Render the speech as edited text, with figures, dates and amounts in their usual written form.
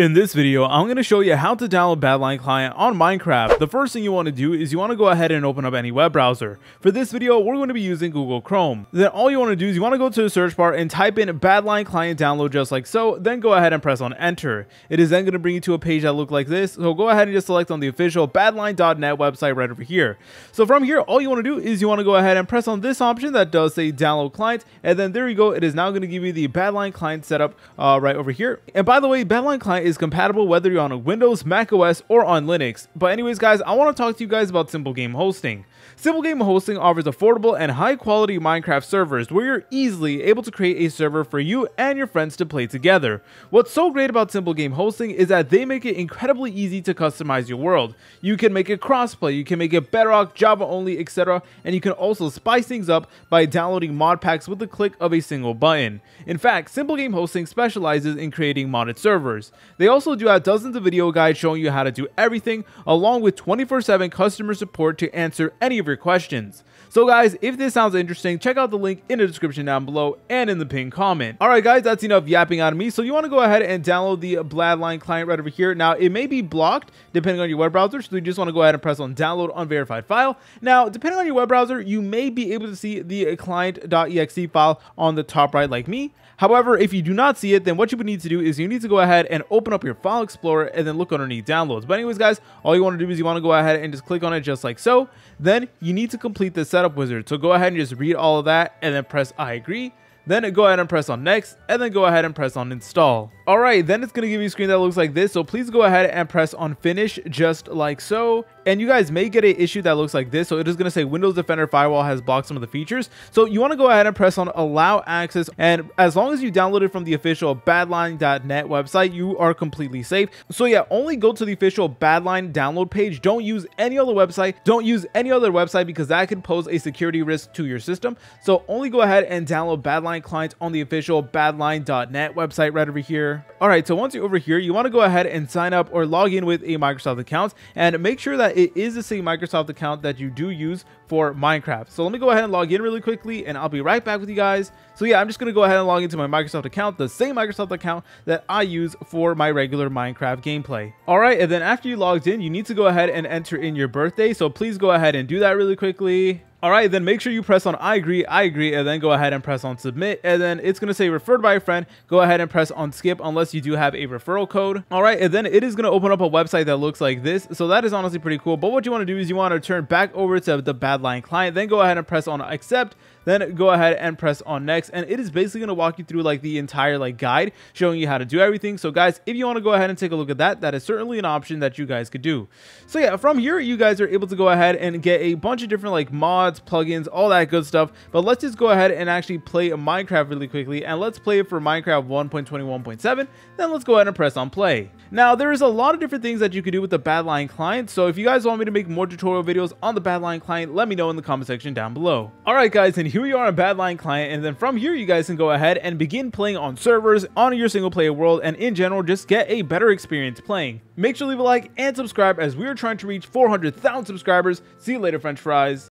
In this video, I'm going to show you how to download Badlion Client on Minecraft. The first thing you want to do is you want to go ahead and open up any web browser. For this video, we're going to be using Google Chrome. Then all you want to do is you want to go to the search bar and type in Badlion Client download just like so, then go ahead and press on enter. It is then going to bring you to a page that looks like this, so go ahead and just select on the official Badlion.net website right over here. So from here, all you want to do is you want to go ahead and press on this option that does say download client, and then there you go, it is now going to give you the Badlion Client setup right over here. And by the way, Badlion Client is compatible whether you're on a Windows, Mac OS, or on Linux. But anyways guys, I want to talk to you guys about Simple Game Hosting. Simple Game Hosting offers affordable and high quality Minecraft servers where you're easily able to create a server for you and your friends to play together. What's so great about Simple Game Hosting is that they make it incredibly easy to customize your world. You can make it crossplay, you can make it Bedrock, Java only, etc. And you can also spice things up by downloading mod packs with the click of a single button. In fact, Simple Game Hosting specializes in creating modded servers. They also do have dozens of video guides showing you how to do everything, along with 24/7 customer support to answer any of your questions. So guys, if this sounds interesting, check out the link in the description down below and in the pinned comment. Alright guys, that's enough yapping out of me, so you want to go ahead and download the Badlion Client right over here. Now, it may be blocked depending on your web browser, so you just want to go ahead and press on download unverified file. Now, depending on your web browser, you may be able to see the client.exe file on the top right like me. However, if you do not see it, then what you would need to do is you need to go ahead and open up your file explorer and then look underneath downloads. But anyways guys, all you want to do is you want to go ahead and just click on it just like so. Then you need to complete the setup wizard, so go ahead and just read all of that and then press I agree. Then go ahead and press on next, and then go ahead and press on install. Alright, then it's going to give you a screen that looks like this, so please go ahead and press on finish just like so. And you guys may get an issue that looks like this, so it is going to say Windows Defender Firewall has blocked some of the features. So you want to go ahead and press on allow access, and as long as you downloaded from the official Badlion.net website, you are completely safe. So yeah, only go to the official Badlion download page. Don't use any other website. Don't use any other website because that could pose a security risk to your system. So only go ahead and download Badlion Client on the official Badlion.net website right over here. Alright, so once you're over here, you want to go ahead and sign up or log in with a Microsoft account and make sure that it is the same Microsoft account that you do use for Minecraft. So let me go ahead and log in really quickly and I'll be right back with you guys. So yeah, I'm just going to go ahead and log into my Microsoft account, the same Microsoft account that I use for my regular Minecraft gameplay. Alright, and then after you logged in, you need to go ahead and enter in your birthday. So please go ahead and do that really quickly. Alright, then make sure you press on I agree, and then go ahead and press on submit, and then it's going to say referred by a friend. Go ahead and press on skip unless you do have a referral code. Alright, and then it is going to open up a website that looks like this, so that is honestly pretty cool. But what you want to do is you want to turn back over to the Badlion Client, then go ahead and press on accept, then go ahead and press on next, and it is basically going to walk you through like the entire guide showing you how to do everything. So guys, if you want to go ahead and take a look at that, that is certainly an option that you guys could do. So yeah, from here you guys are able to go ahead and get a bunch of different mods, plugins, all that good stuff. But let's just go ahead and actually play Minecraft really quickly, and let's play it for Minecraft 1.21.7. then let's go ahead and press on play. Now there is a lot of different things that you can do with the Badlion Client, so if you guys want me to make more tutorial videos on the Badlion Client, let me know in the comment section down below. Alright guys, and here we are on Badlion Client, and then from here you guys can go ahead and begin playing on servers, on your single player world, and in general just get a better experience playing. Make sure to leave a like and subscribe as we are trying to reach 400,000 subscribers. See you later, French fries.